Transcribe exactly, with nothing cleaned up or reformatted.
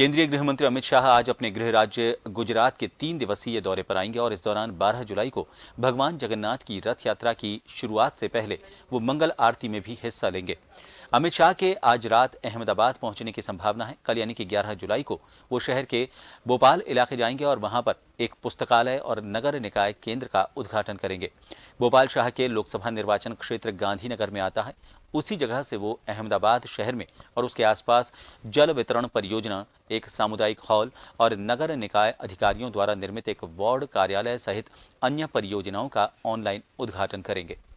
केंद्रीय गृह मंत्री अमित शाह आज अपने गृह राज्य गुजरात के तीन दिवसीय दौरे पर आएंगे और इस दौरान बारह जुलाई को भगवान जगन्नाथ की रथ यात्रा की शुरुआत से पहले वो मंगल आरती में भी हिस्सा लेंगे। अमित शाह के आज रात अहमदाबाद पहुंचने की संभावना है। कल यानी कि ग्यारह जुलाई को वो शहर के भोपाल इलाके जाएंगे और वहां पर एक पुस्तकालय और नगर निकाय केंद्र का उद्घाटन करेंगे। भोपाल शाह के लोकसभा निर्वाचन क्षेत्र गांधीनगर में आता है, उसी जगह से वो अहमदाबाद शहर में और उसके आसपास जल वितरण परियोजना, एक सामुदायिक हॉल और नगर निकाय अधिकारियों द्वारा निर्मित एक वार्ड कार्यालय सहित अन्य परियोजनाओं का ऑनलाइन उद्घाटन करेंगे।